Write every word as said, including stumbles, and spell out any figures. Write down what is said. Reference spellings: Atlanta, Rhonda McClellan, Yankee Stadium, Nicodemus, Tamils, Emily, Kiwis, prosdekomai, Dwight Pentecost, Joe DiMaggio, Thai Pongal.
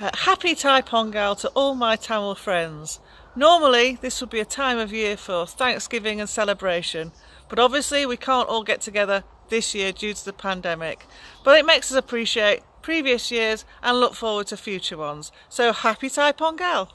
Uh, happy Thai Pongal to all my Tamil friends. Normally this would be a time of year for Thanksgiving and celebration, but obviously we can't all get together this year due to the pandemic. But it makes us appreciate previous years and look forward to future ones. So happy Thai Pongal!